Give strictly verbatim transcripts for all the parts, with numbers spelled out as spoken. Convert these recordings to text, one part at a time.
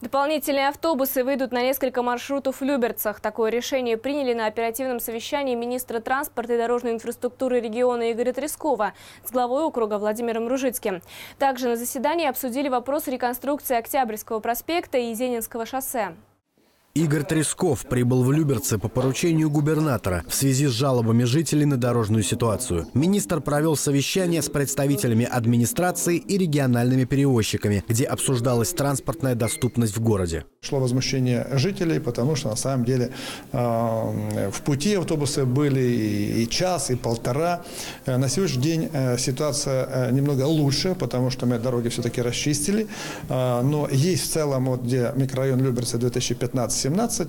Дополнительные автобусы выйдут на несколько маршрутов в Люберцах. Такое решение приняли на оперативном совещании министра транспорта и дорожной инфраструктуры региона Игоря Трескова с главой округа Владимиром Ружицким. Также на заседании обсудили вопрос реконструкции Октябрьского проспекта и Зенинского шоссе. Игорь Тресков прибыл в Люберцы по поручению губернатора в связи с жалобами жителей на дорожную ситуацию. Министр провел совещание с представителями администрации и региональными перевозчиками, где обсуждалась транспортная доступность в городе. Шло возмущение жителей, потому что на самом деле э, в пути автобусы были и, и час, и полтора. На сегодняшний день э, ситуация э, немного лучше, потому что мы дороги все-таки расчистили. Э, но есть в целом, вот, где микрорайон Люберцы две тысячи пятнадцать — семнадцать,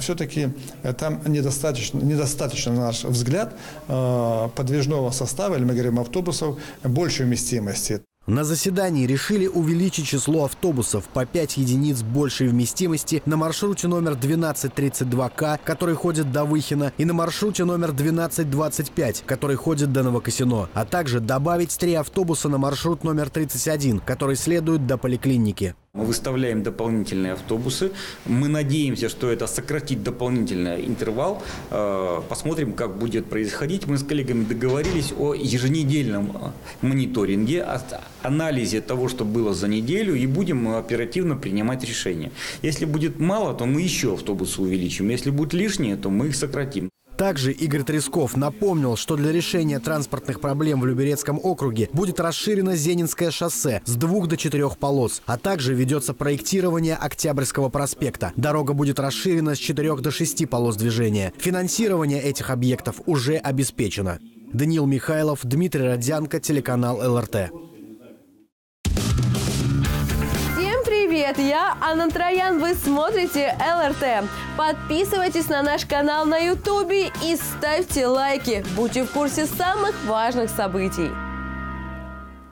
все-таки там недостаточно, недостаточно, на наш взгляд, подвижного состава, или мы говорим автобусов, большей вместимости. На заседании решили увеличить число автобусов по пять единиц большей вместимости на маршруте номер двенадцать тридцать два К, который ходит до Выхино, и на маршруте номер двенадцать двадцать пять, который ходит до Новокосино, а также добавить три автобуса на маршрут номер тридцать один, который следует до поликлиники. Мы выставляем дополнительные автобусы. Мы надеемся, что это сократит дополнительный интервал. Посмотрим, как будет происходить. Мы с коллегами договорились о еженедельном мониторинге, анализе того, что было за неделю, и будем оперативно принимать решения. Если будет мало, то мы еще автобусы увеличим. Если будут лишние, то мы их сократим. Также Игорь Тресков напомнил, что для решения транспортных проблем в Люберецком округе будет расширено Зенинское шоссе с двух до четырех полос, а также ведется проектирование Октябрьского проспекта. Дорога будет расширена с четырех до шести полос движения. Финансирование этих объектов уже обеспечено. Даниил Михайлов, Дмитрий Родзянко, телеканал Эл Эр Тэ. Привет, я Анна Троян, вы смотрите Эл Эр Тэ. Подписывайтесь на наш канал на Ютубе и ставьте лайки. Будьте в курсе самых важных событий.